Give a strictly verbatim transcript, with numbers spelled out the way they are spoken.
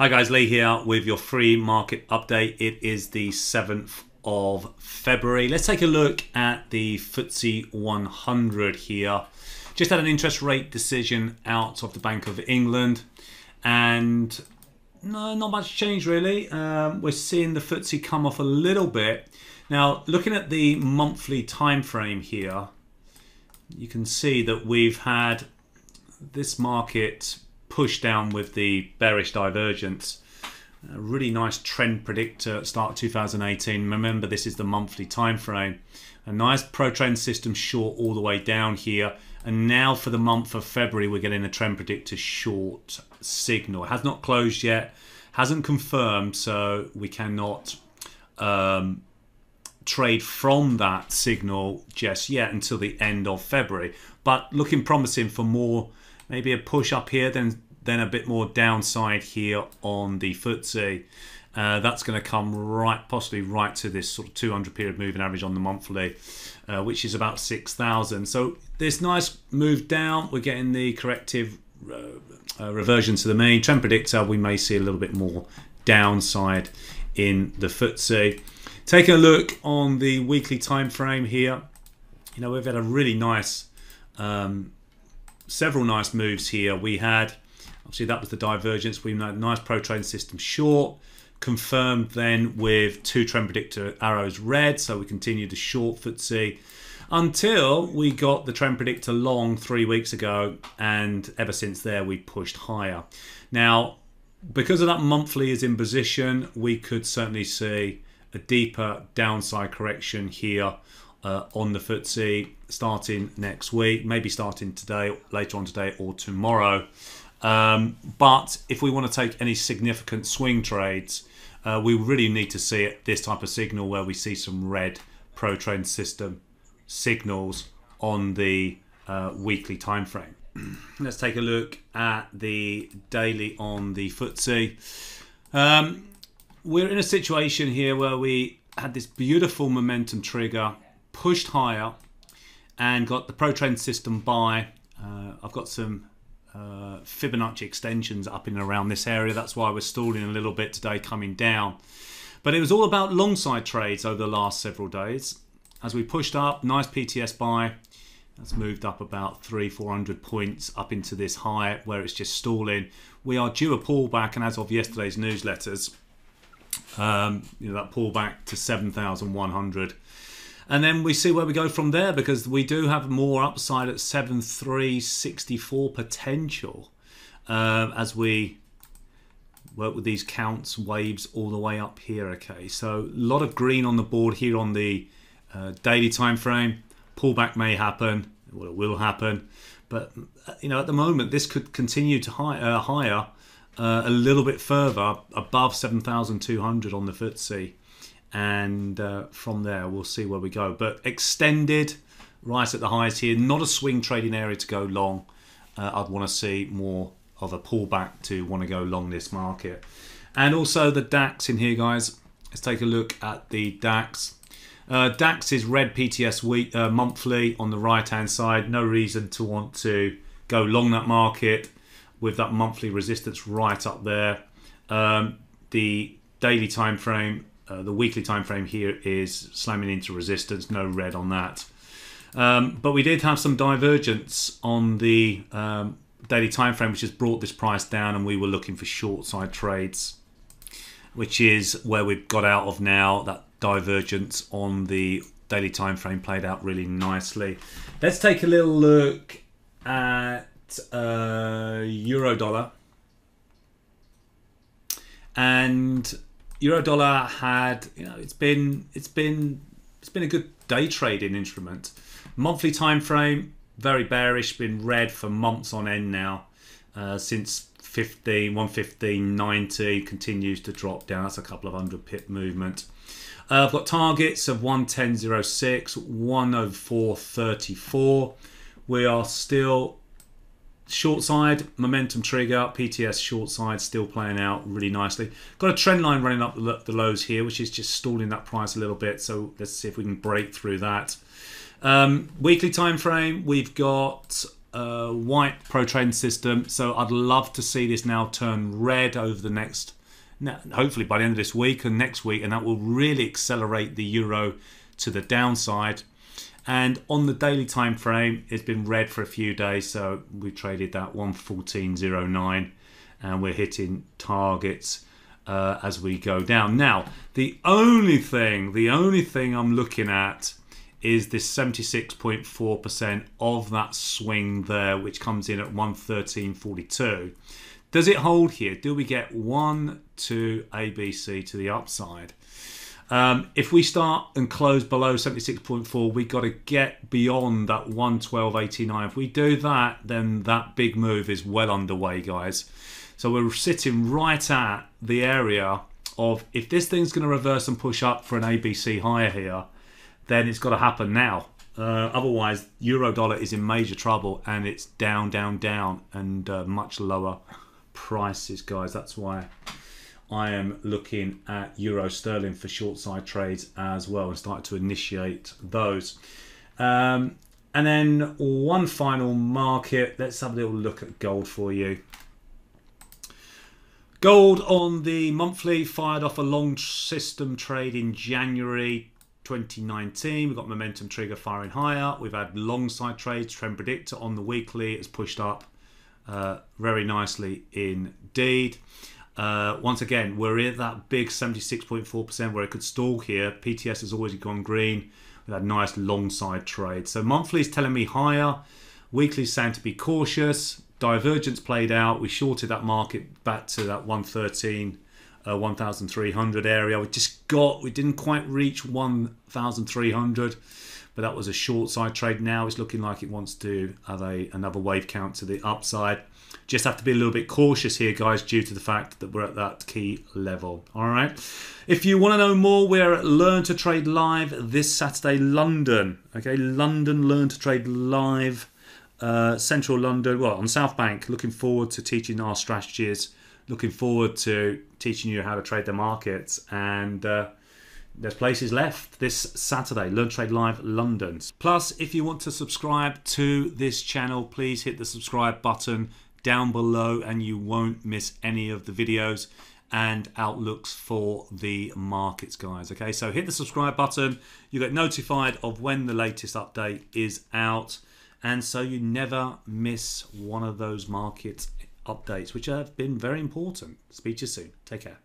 Hi guys, Lee here with your free market update. It is the seventh of February. Let's take a look at the F T S E one hundred here. Just had an interest rate decision out of the Bank of England, and no, not much change really. Um, we're seeing the F T S E come off a little bit. Now, looking at the monthly time frame here, you can see that we've had this market push down with the bearish divergence. A really nice trend predictor at start two thousand eighteen. Remember, this is the monthly time frame. A nice pro trend system short all the way down here, and now for the month of February we're getting a trend predictor short signal. It has not closed yet, hasn't confirmed, so we cannot um, trade from that signal just yet until the end of February, but looking promising for more. Maybe a push up here, then then a bit more downside here on the F T S E. Uh, that's going to come right, possibly right to this sort of two hundred period moving average on the monthly, uh, which is about six thousand. So this nice move down, we're getting the corrective uh, uh, reversion to the mean. Trend predictor, we may see a little bit more downside in the F T S E. Taking a look on the weekly time frame here, you know, we've had a really nice. Um, Several nice moves here. We had, obviously that was the divergence. We had a nice pro trend system short, confirmed then with two trend predictor arrows red. So we continued the short F T S E until we got the trend predictor long three weeks ago. And ever since there, we pushed higher. Now, because of that monthly is in position, we could certainly see a deeper downside correction here Uh, on the F T S E starting next week, maybe starting today, later on today or tomorrow. Um, but if we want to take any significant swing trades, uh, we really need to see it, this type of signal where we see some red pro trend system signals on the uh, weekly time frame. Let's take a look at the daily on the F T S E. Um, we're in a situation here where we had this beautiful momentum trigger, pushed higher and got the pro trend system buy. Uh, I've got some uh, Fibonacci extensions up in and around this area. That's why we're stalling a little bit today, coming down. But it was all about long side trades over the last several days. As we pushed up, nice P T S buy. That's moved up about three, four hundred points up into this high where it's just stalling. We are due a pullback, and as of yesterday's newsletters, um, you know, that pullback to seven thousand one hundred. And then we see where we go from there, because we do have more upside at seven three six four potential uh, as we work with these counts waves all the way up here. Okay, so a lot of green on the board here on the uh, daily time frame. Pullback may happen, well, it will happen, but you know, at the moment this could continue to high, uh, higher uh, a little bit further above seven thousand two hundred on the F T S E. And uh, from there we'll see where we go, but extended right at the highs here, not a swing trading area to go long. uh, I'd want to see more of a pullback to want to go long this market. And also the DAX in here, guys. Let's take a look at the DAX. uh, DAX is red P T S week uh, monthly on the right hand side. No reason to want to go long that market with that monthly resistance right up there. Um, the daily time frame, Uh, the weekly time frame here is slamming into resistance, no red on that. Um, but we did have some divergence on the um, daily time frame, which has brought this price down, and we were looking for short side trades, which is where we've got out of now. That divergence on the daily time frame played out really nicely. Let's take a little look at uh, Euro dollar. And Euro dollar had, you know, it's been it's been it's been a good day trading instrument. Monthly time frame very bearish, been red for months on end now, uh, since fifteen, one fifteen ninety, continues to drop down. That's a couple of hundred pip movement. Uh, I've got targets of one ten oh six, one oh four thirty-four. We are still short side, momentum trigger, P T S short side still playing out really nicely. Got a trend line running up the lows here, which is just stalling that price a little bit. So let's see if we can break through that. Um, weekly time frame, we've got uh, uh, white pro trend system. So I'd love to see this now turn red over the next, hopefully by the end of this week and next week, and that will really accelerate the euro to the downside. And on the daily time frame, it's been red for a few days, so we traded that one fourteen oh nine, and we're hitting targets uh, as we go down. Now, the only thing, the only thing I'm looking at is this seventy-six point four percent of that swing there, which comes in at one thirteen forty-two. Does it hold here? Do we get one, two, A B C to the upside? Um, if we start and close below seventy-six point four, we got to get beyond that one twelve eighty-nine. If we do that, then that big move is well underway, guys. So we're sitting right at the area of, if this thing's going to reverse and push up for an A B C higher here, then it's got to happen now. Uh, otherwise, euro dollar is in major trouble, and it's down, down, down, and uh, much lower prices, guys. That's why I am looking at euro sterling for short side trades as well, and starting to initiate those. Um, and then one final market. Let's have a little look at gold for you. Gold on the monthly fired off a long system trade in January twenty nineteen. We've got momentum trigger firing higher. We've had long side trades. Trend Predictor on the weekly has pushed up uh, very nicely indeed. Uh, once again, we're at that big seventy-six point four percent where it could stall here. P T S has already gone green with that nice long side trade. So monthly is telling me higher. Weekly is saying to be cautious. Divergence played out. We shorted that market back to that one thirteen, uh, one thousand three hundred area. We just got, we didn't quite reach one thousand three hundred, but that was a short side trade. Now it's looking like it wants to have a, another wave count to the upside. Just have to be a little bit cautious here, guys, due to the fact that we're at that key level. All right. If you want to know more, we're at Learn to Trade Live this Saturday, London. Okay, London, Learn to Trade Live, uh, Central London, well, on South Bank. Looking forward to teaching our strategies. Looking forward to teaching you how to trade the markets. And uh, there's places left this Saturday, Learn to Trade Live London. Plus, if you want to subscribe to this channel, please hit the subscribe button down below, and you won't miss any of the videos and outlooks for the markets, guys. Okay, so hit the subscribe button. You get notified of when the latest update is out, and so you never miss one of those market updates, which have been very important. Speak to you soon. Take care.